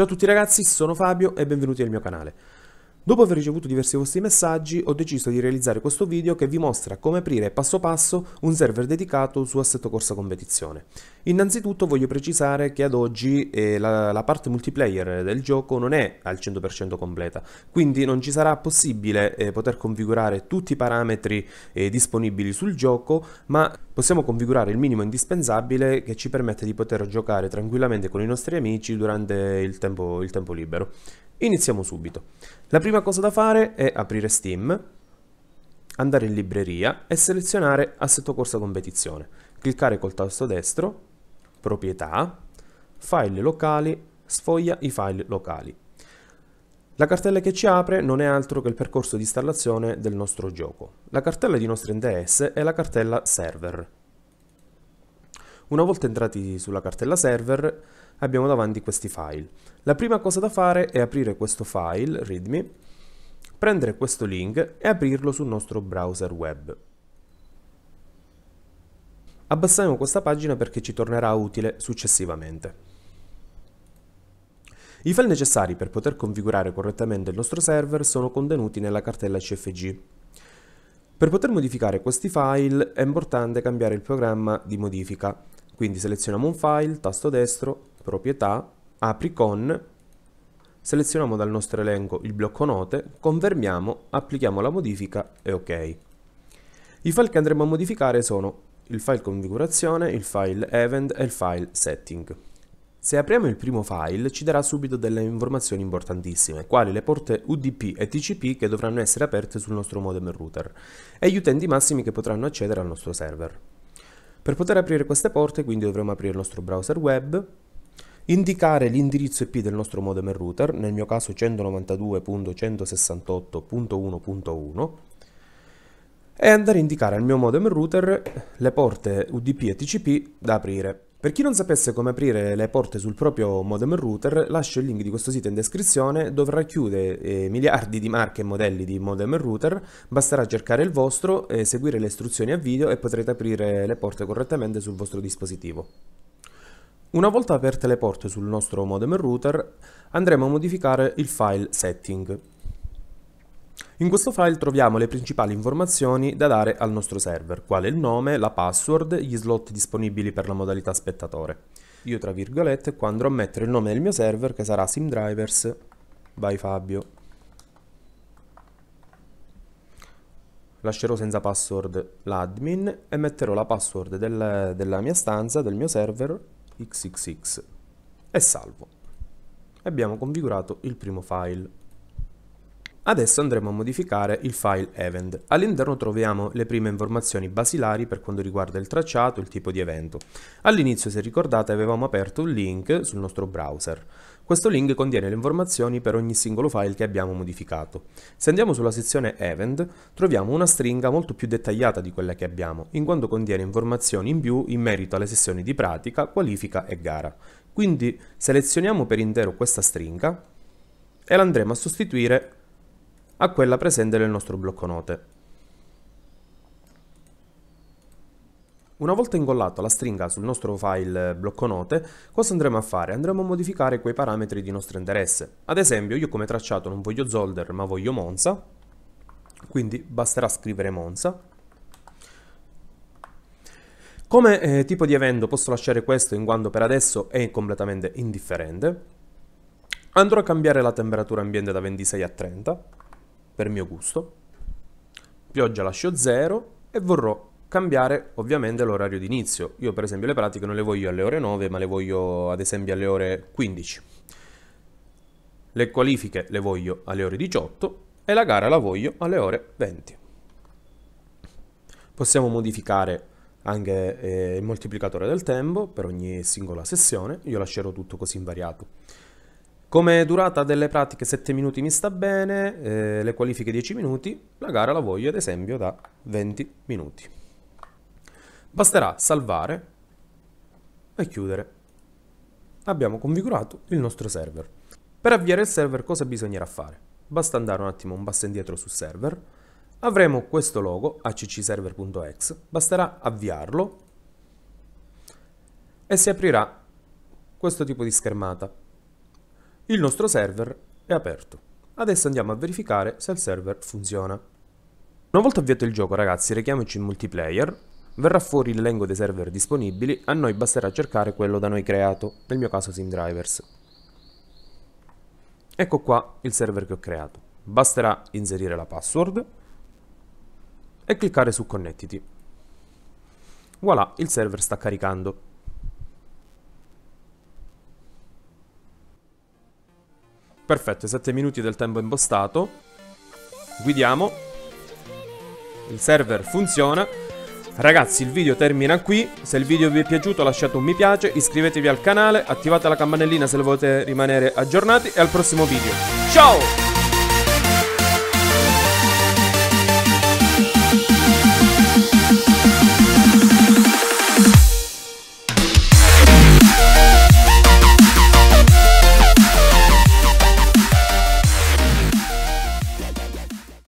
Ciao a tutti ragazzi, sono Fabio e benvenuti nel mio canale. Dopo aver ricevuto diversi vostri messaggi, ho deciso di realizzare questo video che vi mostra come aprire passo passo un server dedicato su Assetto Corsa Competizione. Innanzitutto voglio precisare che ad oggi la parte multiplayer del gioco non è al 100% completa, quindi non ci sarà possibile poter configurare tutti i parametri disponibili sul gioco, ma possiamo configurare il minimo indispensabile che ci permette di poter giocare tranquillamente con i nostri amici durante il tempo libero. Iniziamo subito. La prima cosa da fare è aprire Steam, andare in libreria e selezionare Assetto Corsa Competizione. Cliccare col tasto destro, proprietà, file locali, sfoglia i file locali. La cartella che ci apre non è altro che il percorso di installazione del nostro gioco. La cartella di nostro NDS è la cartella server. Una volta entrati sulla cartella server abbiamo davanti questi file. La prima cosa da fare è aprire questo file, readme, prendere questo link e aprirlo sul nostro browser web. Abbassiamo questa pagina perché ci tornerà utile successivamente. I file necessari per poter configurare correttamente il nostro server sono contenuti nella cartella CFG. Per poter modificare questi file è importante cambiare il programma di modifica. Quindi selezioniamo un file, tasto destro, proprietà, apri con, selezioniamo dal nostro elenco il blocco note, confermiamo, applichiamo la modifica e ok. I file che andremo a modificare sono il file configurazione, il file event e il file setting. Se apriamo il primo file ci darà subito delle informazioni importantissime, quali le porte UDP e TCP che dovranno essere aperte sul nostro modem e router e gli utenti massimi che potranno accedere al nostro server. Per poter aprire queste porte quindi dovremo aprire il nostro browser web, indicare l'indirizzo IP del nostro modem e router, nel mio caso 192.168.1.1, e andare a indicare al mio modem e router le porte UDP e TCP da aprire. Per chi non sapesse come aprire le porte sul proprio modem e router, lascio il link di questo sito in descrizione dove racchiude miliardi di marche e modelli di modem e router, basterà cercare il vostro, seguire le istruzioni a video e potrete aprire le porte correttamente sul vostro dispositivo. Una volta aperte le porte sul nostro modem e router andremo a modificare il file setting. In questo file troviamo le principali informazioni da dare al nostro server, quale il nome, la password, gli slot disponibili per la modalità spettatore. Io tra virgolette qua andrò a mettere il nome del mio server che sarà SimDrivers by Fabio. Lascerò senza password l'admin e metterò la password della mia stanza, del mio server, xxx, e salvo. Abbiamo configurato il primo file. Adesso andremo a modificare il file event. All'interno troviamo le prime informazioni basilari per quanto riguarda il tracciato e il tipo di evento. All'inizio, se ricordate, avevamo aperto un link sul nostro browser. Questo link contiene le informazioni per ogni singolo file che abbiamo modificato. Se andiamo sulla sezione event, troviamo una stringa molto più dettagliata di quella che abbiamo, in quanto contiene informazioni in più in merito alle sessioni di pratica, qualifica e gara. Quindi selezioniamo per intero questa stringa e la andremo a sostituire a quella presente nel nostro blocco note. Una volta incollata la stringa sul nostro file blocco note, cosa andremo a fare? Andremo a modificare quei parametri di nostro interesse. Ad esempio, io come tracciato non voglio Zolder ma voglio Monza, quindi basterà scrivere Monza. Come tipo di evento posso lasciare questo in quanto per adesso è completamente indifferente. Andrò a cambiare la temperatura ambiente da 26 a 30. Per mio gusto, pioggia lascio 0 e vorrò cambiare ovviamente l'orario di inizio. Io per esempio le pratiche non le voglio alle ore 9 ma le voglio ad esempio alle ore 15, le qualifiche le voglio alle ore 18 e la gara la voglio alle ore 20. Possiamo modificare anche il moltiplicatore del tempo per ogni singola sessione, io lascerò tutto così invariato. Come durata delle pratiche 7 minuti mi sta bene, le qualifiche 10 minuti, la gara la voglio ad esempio da 20 minuti. Basterà salvare e chiudere. Abbiamo configurato il nostro server. Per avviare il server cosa bisognerà fare? Basta andare un attimo un passo indietro sul server, avremo questo logo accserver.exe, basterà avviarlo e si aprirà questo tipo di schermata. Il nostro server è aperto. Adesso andiamo a verificare se il server funziona. Una volta avviato il gioco, ragazzi, rechiamoci in multiplayer. Verrà fuori l'elenco dei server disponibili, a noi basterà cercare quello da noi creato, nel mio caso SimDrivers. Ecco qua il server che ho creato. Basterà inserire la password e cliccare su connettiti. Voilà, il server sta caricando. Perfetto, 7 minuti del tempo impostato. Guidiamo. Il server funziona. Ragazzi, il video termina qui. Se il video vi è piaciuto lasciate un mi piace, iscrivetevi al canale, attivate la campanellina se volete rimanere aggiornati e al prossimo video. Ciao!